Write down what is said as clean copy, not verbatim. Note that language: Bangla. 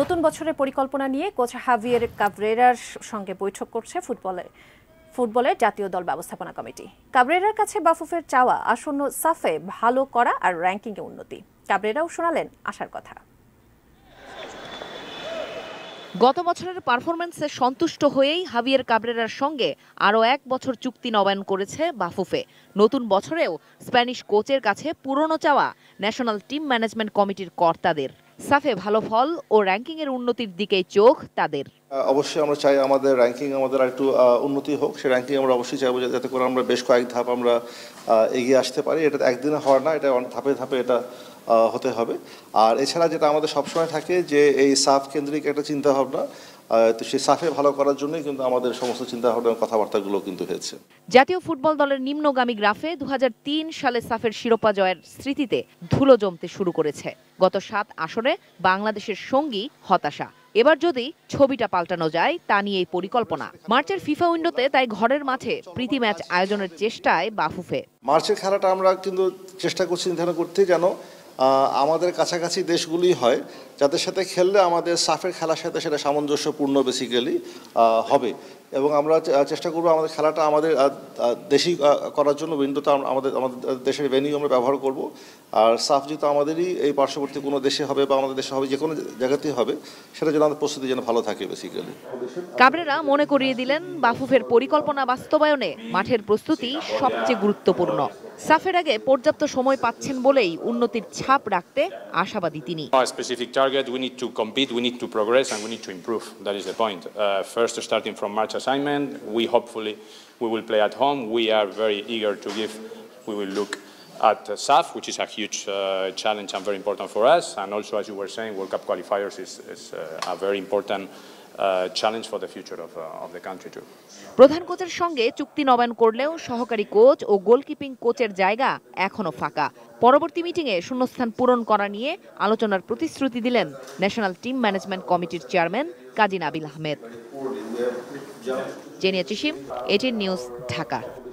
নতুন বছরের পরিকল্পনা নিয়ে কোচ হাভিয়ের কাব্রেরার সঙ্গে বৈঠক করছে ফুটবলের জাতীয় দল ব্যবস্থাপনা কমিটি। কাব্রেরার কাছে বাফুফের চাওয়া আসন্ন সাফে ভালো করা আর র‍্যাঙ্কিংয়ে উন্নতি। কাব্রেরাও শোনালেন আশার কথা। গত বছরের পারফরম্যান্সে সন্তুষ্ট হয়েই হাভিয়ের কাব্রেরার সঙ্গে আরও এক বছর চুক্তি নবায়ন করেছে বাফুফে। নতুন বছরেও স্প্যানিশ কোচের কাছে পুরনো চাওয়া ন্যাশনাল টিম ম্যানেজমেন্ট কমিটির কর্তাদের। সাফে ভালো ফল ও র্যাঙ্কিংয়ের উন্নতির দিকে চোখ তাদের। অবশ্যই আমরা চাই আমাদের র্যাঙ্কিং আমাদের একটু উন্নতি হোক। সে র্যাঙ্কিং আমরা অবশ্যই চাইবো যাতে করে আমরা বেশ কয়েক ধাপ আমরা এগিয়ে আসতে পারি। এটা একদিনে হয় না, এটা ধাপে ধাপে এটা হতে হবে। আর এছাড়া যেটা আমাদের সবসময় থাকে যে এই সাফ কেন্দ্রিক একটা চিন্তাভাবনা, তো সেই সাফে ভালো করার জন্যই কিন্তু আমাদের সমস্ত চিন্তাভাবনা কথাবার্তাগুলো কিন্তু হয়েছে। জাতীয় ফুটবল দলের নিম্নগামী গ্রাফে 2003 সালে সাফের শিরোপা জয়ের স্মৃতিতে ধুলো জমতে শুরু করেছে। গত 7 আসরে বাংলাদেশের সঙ্গী হতাশা। এবার যদি ছবিটা পাল্টানো যায় তা নিয়ে এই পরিকল্পনা। মার্চের ফিফা উইন্ডোতে তাই ঘরের মাঠে প্রীতি ম্যাচ আয়োজনের চেষ্টায় বাফুফে। মার্চের খেলাটা আমরা কিন্তু চেষ্টা করছি নির্ধারণ করতে যেন আমাদের কাছাকাছি দেশগুলি হয়, যাদের সাথে খেললে আমাদের সাফের খেলার সাথে সেটা সামঞ্জস্যপূর্ণ বেসিক্যালি হবে। এবং আমরা চেষ্টা করব আমাদের খেলাটা আমাদের দেশি করার জন্য উইন্ডোতে আমাদের আমাদের দেশের ভেনিউ আমরা ব্যবহার করব। আর সাফ যেহেতু আমাদেরই এই পার্শ্ববর্তী কোনো দেশে হবে বা আমাদের দেশে হবে, যে কোনো জায়গাতেই হবে, সেটা যেন আমাদের প্রস্তুতি যেন ভালো থাকে বেসিক্যালি। কাব্রেরা মনে করিয়ে দিলেন বাফুফের পরিকল্পনা বাস্তবায়নে মাঠের প্রস্তুতি সবচেয়ে গুরুত্বপূর্ণ। সাফের আগে পর্যাপ্ত সময় পাচ্ছেন বলেই উন্নতির ছাপ রাখতে আশাবাদী তিনি। We need to compete, we need to progress, and we need to improve. That is the point. First, starting from March assignment, we will play at home. We are very eager to give. We will look at SAF, which is a huge challenge and very important for us. And also, as you were saying, World Cup qualifiers is a very important challenge for the future of the country too. প্রধান কোচের সঙ্গে চুক্তি নবায়ন করলেও সহকারী কোচ ও গোলকিপিং কোচের জায়গা এখনো ফাঁকা। পরবর্তী মিটিংয়ে শূন্যস্থান পূরণ করা নিয়ে আলোচনার প্রতিশ্রুতি দিলেন ন্যাশনাল টিম ম্যানেজমেন্ট কমিটির chairman Kazi Nabil Ahmed. Zenia Chisim, ATN news, Dhaka.